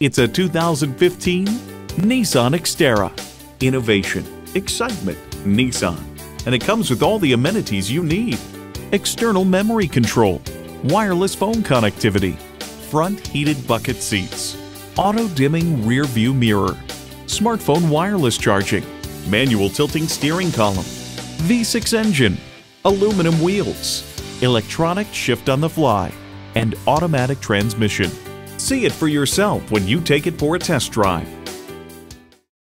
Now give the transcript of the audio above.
It's a 2015 Nissan Xterra. Innovation, excitement, Nissan. And it comes with all the amenities you need. External memory control, wireless phone connectivity, front heated bucket seats, auto-dimming rear view mirror, smartphone wireless charging, manual tilting steering column, V6 engine, aluminum wheels, electronic shift on the fly, and automatic transmission. See it for yourself when you take it for a test drive.